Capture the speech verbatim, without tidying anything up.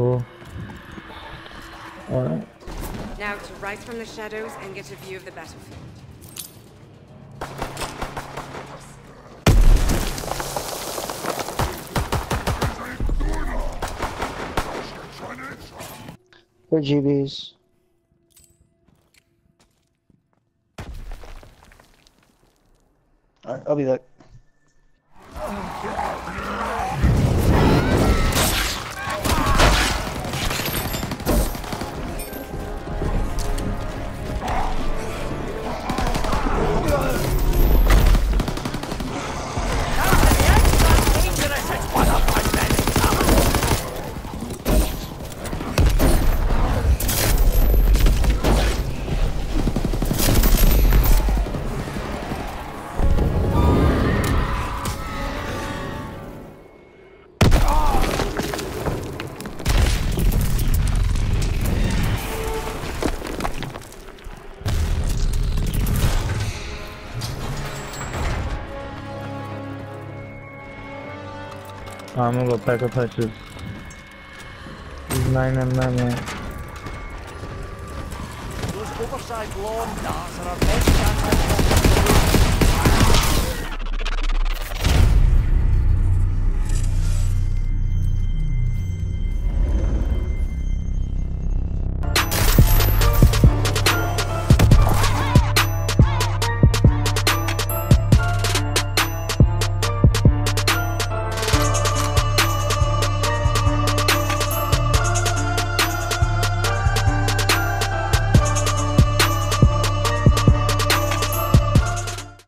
cool. Alright. Now to rise from the shadows and get a view of the battlefield. We're G Bs. Alright, I'll be back. I'm gonna go pack a punch. He's nine M nine, man. Those oversized lawn darts are our best chance.